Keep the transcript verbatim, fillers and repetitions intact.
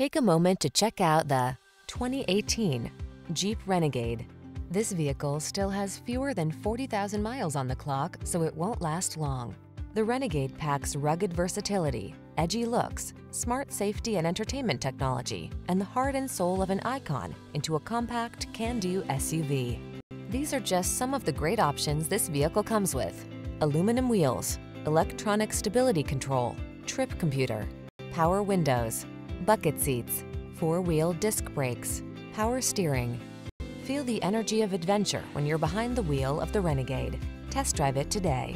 Take a moment to check out the twenty eighteen Jeep Renegade. This vehicle still has fewer than forty thousand miles on the clock, so it won't last long. The Renegade packs rugged versatility, edgy looks, smart safety and entertainment technology, and the heart and soul of an icon into a compact, can-do S U V. These are just some of the great options this vehicle comes with: aluminum wheels, electronic stability control, trip computer, power windows, bucket seats, four-wheel disc brakes, power steering. Feel the energy of adventure when you're behind the wheel of the Renegade. Test drive it today.